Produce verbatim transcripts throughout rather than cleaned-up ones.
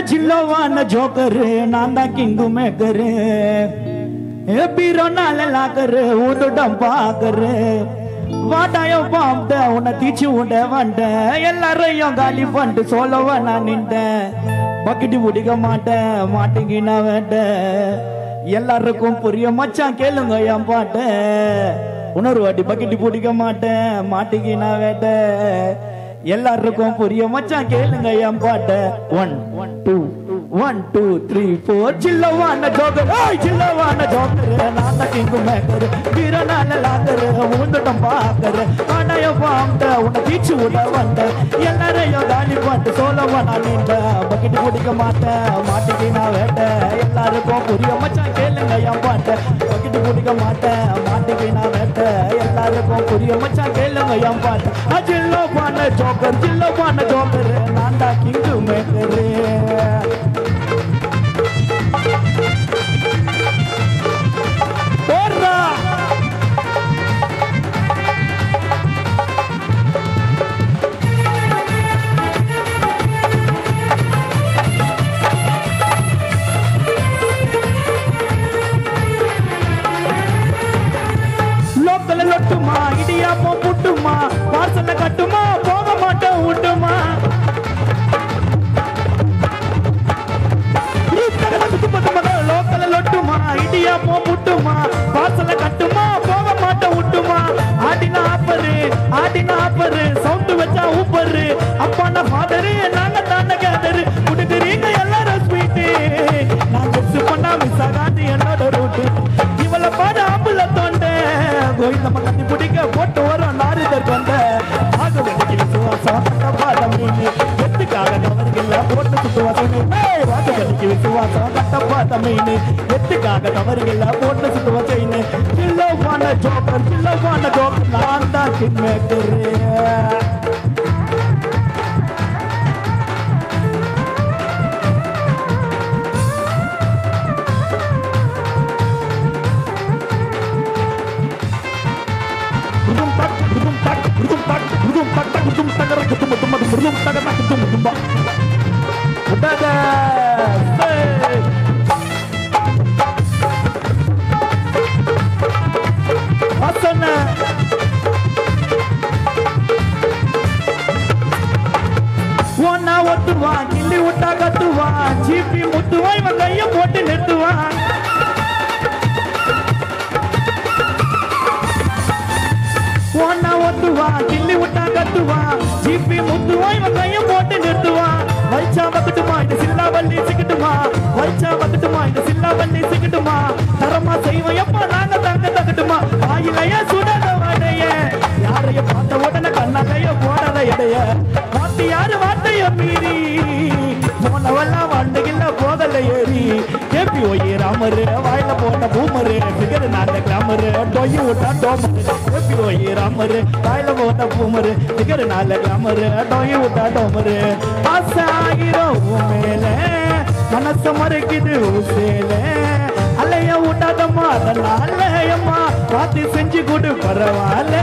जिल्लोवान जो करे नांदा किंगू में करे ये पीरो नाल ला करे उद डंपा करे वाटायो पाम्दे उन तीची उंडे वंडे एल्लारैयो गाली वंडे सोलवना निंडे பக்கெட் புடிக்க மாட்டேன் மாட்டீங்கன்னா வேண்ட எல்லாருக்கும் புரிய மச்சான் கேளுங்க என் பாட்டை இன்னொரு வாட்டி பக்கெட் புடிக்க மாட்டேன் மாட்டீங்கன்னா வேண்ட எல்லாருக்கும் புரிய மச்சான் கேளுங்க என் பாட்டை one two one two three four சில்லவான ஜோக்கர் ஏய் சில்லவான ஜோக்கர் நான் தான் கிங்கு மேக்கர் வீரனால லாக்கர் ஊந்துட்டம் பாக்கர் ஆனாயோ பாம்ட உன்னை தீச்சு விட வந்த எல்லாரையும் தாலி பாட்டு சோலவானா நீண்ட பக்கெட் பிடிக்க மாட்டேன் மாட்டிக்கினா வேட்டை எல்லாருக்கும் புரிய மச்சான் கேளுங்க என் பாட்டை பக்கெட் பிடிக்க மாட்டேன் மாட்டிக்கினா வேட்டை எல்லாருக்கும் புரிய மச்சான் கேளுங்க என் பாட்டை அஜில்லவான ஜோக்கர் சில்லவான ஜோக்கர் நான் தான் கிங்கு மேக்கர் லொட்டுமா இடியாப்பம் புட்டுமா பார்சல கட்டுமா போக மாட்டேன் விட்டுமா லோக்கல லொட்டுமா இடியாப்பம் புட்டுமா பார்சல கட்டுமா போக மாட்டேன் விட்டுமா ஆட்டினா ஆப்பரு ஆட்டினா ஆப்பரு சவுண்டு வச்சா ஊப்பரு அப்பான ஃபாதரு நாங்க தானே கேதரு குடுக்குறீங்க எல்லாரும் ஸ்வீட்டு நான் மிஸ் பண்ணா மிஸ் ஆகாது என்னோட ரூட்டு இவளை பாட ஆம்புல தோண்டே கோயில் நம்ம கட்டி பிடிக்க போட்டு வரும் நாரிதர் கொண்ட ஆக வேண்டிய சுவாசம் பாடம் எத்துக்காக தவறுகள் போட்டு சுத்துவாசம் வாக்க வேண்டிய விசுவாசம் கட்டப்பா தமிழ் எத்துக்காக தவறுகள் போட்டு சுத்துவாசம் சில்லவான ஜோக்கர் சில்லவான ஜோக்கர் நான் தான் kingmaker belum tak tak ketemu tembak udah Hasana wana watwa gilli utagatwa jipi mutwai magaiya potu netwa wana watwa gilli utagatwa ஜிபி முத்துவாய் கையும் போட்டு நிறுத்துவா வைச்சா வந்துட்டுமா இந்த சில்லா வள்ளி சிக்கிட்டுமா வைச்சா வந்துட்டுமா இந்த சில்லா வள்ளி சிக்கிட்டுமா தரமா செய்வையப்பா நாங்க தங்க தகட்டுமா ஆயிலைய சுடத வடைய யாரையும் பார்த்த உடனே கண்ணகைய போடாத இடைய பார்த்து யாரு வார்த்தைய மீறி போனவெல்லாம் வண்டுகில்ல போகல ஏறி கேபி ஒய் ராமரு வாயில போன பூமரு சிகர் நாட்ட கிளாமரு டொய் விட்டா டோமரு கேபி ஒய் ராமரு வாயில போன பூமரு சிகர் நாட்ட கிளாமரு டொய் விட்டா டோமரு ஆசாயிரம் மேல மனசு மறைக்குது ஊசேல அலைய விட்டாதம்மா அதனால அம்மா பார்த்து செஞ்சு கொடு பரவாயில்ல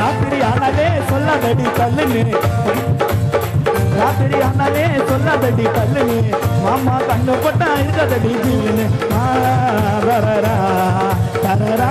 ராத்திரி ஆனாலே சொல்லாதடி தள்ளுன்னு ராத்திரி ஆனாலே சொல்லாதடி கல்லுனு மாமா கண்ணு போட்டா இருக்காதடி ஜீவனு ரரரா ரரரா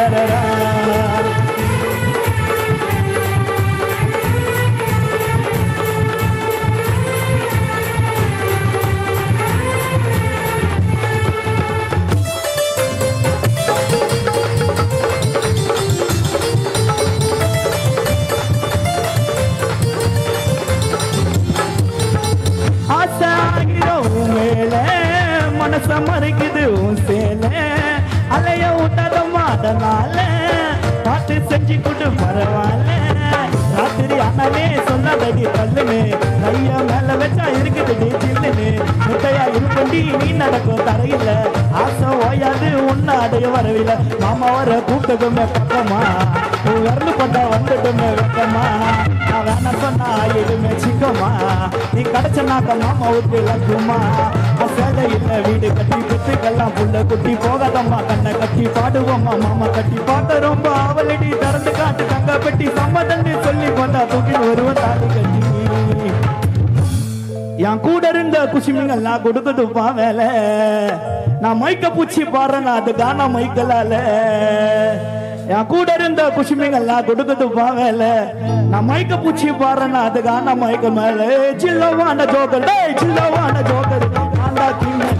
ரரரா மறைக்குது சேல அலைய விட்டாதம்மா அதனால பார்த்து செஞ்சு கொண்டு பரவாயில்ல ராத்திரி ஆனாலே சொல்லாதடி தள்ளுன்னு கைய மேல வச்சா இருக்குதுடி சில்லுன்னு முட்டையா இருப்பண்டி நீ நடக்கும் தரையில ஆசை ஓயாது உன்ன அடைய வரவில்லை மாமா வர கூட்டதுமே பக்கமா உயர்ந்து கொண்ட வந்துடுமே வெக்கமா நான் வேணா சொன்னா எதுவுமே சிக்கமா நீ கிடைச்சனாக்க மாமா ஊருக்கு இலக்குமா அசேத இல்லை வீடு கட்டி குத்துக்கெல்லாம் புள்ள குட்டி போகாதம்மா கண்ணை கட்டி பாடுவோம்மா மாமா கட்டி பார்த்த ரொம்ப அவளடி திறந்து காட்டு தங்க பெட்டி சம்மதன்னு சொல்லி கொண்டா தூக்கி ஒருவன் தாடி கட்டி என் கூட இருந்த குஷிமிகள் நான் கொடுத்துட்டுப்பா வேலை நான் மைக்க பூச்சி பாடுறேன் அது கானா மைக்கலால என் கூட இருந்த குஷிமிகள் நான் கொடுத்துட்டுப்பா வேலை நான் மைக்க பூச்சி பாடுறேன் அது கானா மைக்க மேல சில்லவான ஜோக்கர் டேய் சில்லவான ஜோக்கர் நான்டா கிண்ணே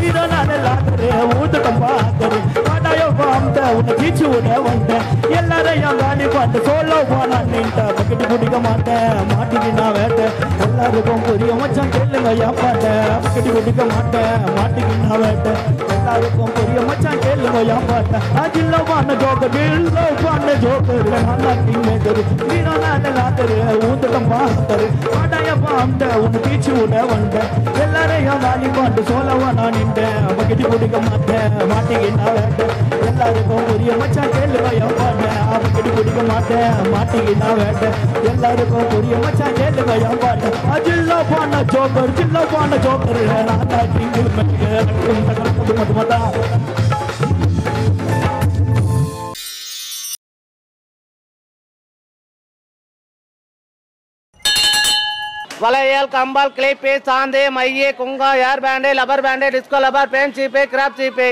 நீதோ நானே லாக்கரே ஊத்துட்டம் பாக்கரே வாடாயோ பாம்த உன்னை தீச்சு உடனே வந்தேன் எல்லாரையும் காணி பார்த்து சோலோ போனா நின்ட்டா பக்கெட்டு பிடிக்க மாட்டேன் மாட்டிக்கு நான் வேட்டேன் எல்லாருக்கும் புரிய மச்சான் கேளுங்க யாப்பாட்ட பக்கெட்டு பிடிக்க மாட்டேன் மாட்டிக்கு நான் வேட்டேன் எல்லாருக்கும் புரிய மச்சான் கேளுங்க யாப்பாட்ட அஜில்லவான ஜோக்கர் டில்லவான ஜோக்கர் நான் தான் டீம் மேஜர் நீரோ நான் லாத்தரு ஊந்தகம் பாத்தரு வாடாயப்பா அந்த உன் பீச்சு உட வந்தேன் எல்லாரையும் வாலி பாட்டு சோலவா நான் நின்றேன் பக்கெட்டு பிடிக்க மாட்டேன் மாட்டிக்கு நான் வேட்டேன் எல்லாருக்கும் புரிய மச்சான் கேளுங்க யாப்பாட்ட பக்கெட்டு பிடிக்க மாட்டேன் மாட்டிக்கு நான் வேட்டேன் எல்லாருக்கும் புரிய மச்சான் கேளுங்க யாப்பாட்ட அஜில்லா பான ஜோக்கர் ஜில்லா பான ஜோக்கர் நாடா டிங்கில் மெங்க கட்டு மட்டு மட்டா வளையல் கம்பால் கிளை பே சாந்தே மையே குங்கா ஏர் பேண்டே லபர் பேண்டே டிஸ்கோ லபர் பேன் சீப்பே கிராப் சீப்பே